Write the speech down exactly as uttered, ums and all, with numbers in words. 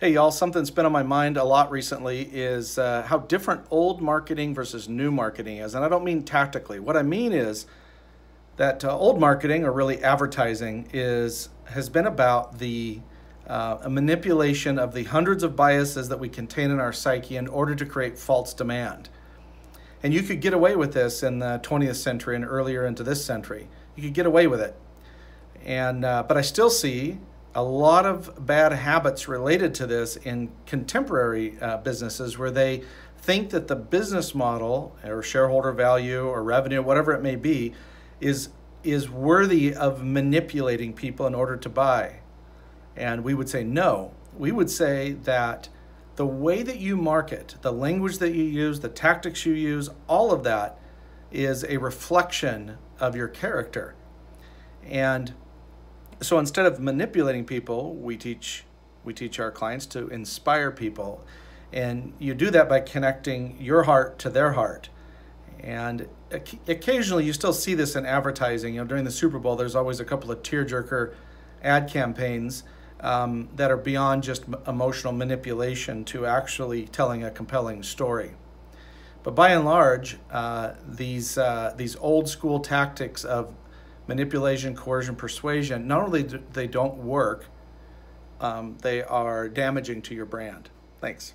Hey y'all, something that's been on my mind a lot recently is uh, how different old marketing versus new marketing is. And I don't mean tactically. What I mean is that uh, old marketing, or really advertising, is has been about the uh, manipulation of the hundreds of biases that we contain in our psyche in order to create false demand. And you could get away with this in the twentieth century and earlier into this century. You could get away with it. And, uh, but I still see a lot of bad habits related to this in contemporary uh, businesses, where they think that the business model or shareholder value or revenue, whatever it may be, is, is worthy of manipulating people in order to buy. And we would say no. We would say that the way that you market, the language that you use, the tactics you use, all of that is a reflection of your character. And so instead of manipulating people, we teach we teach our clients to inspire people. And you do that by connecting your heart to their heart. And occasionally you still see this in advertising. You know, during the Super Bowl, there's always a couple of tearjerker ad campaigns um, that are beyond just emotional manipulation to actually telling a compelling story. But by and large, uh, these, uh, these old school tactics of manipulation, coercion, persuasion, not only do they don't work, um, they are damaging to your brand. Thanks.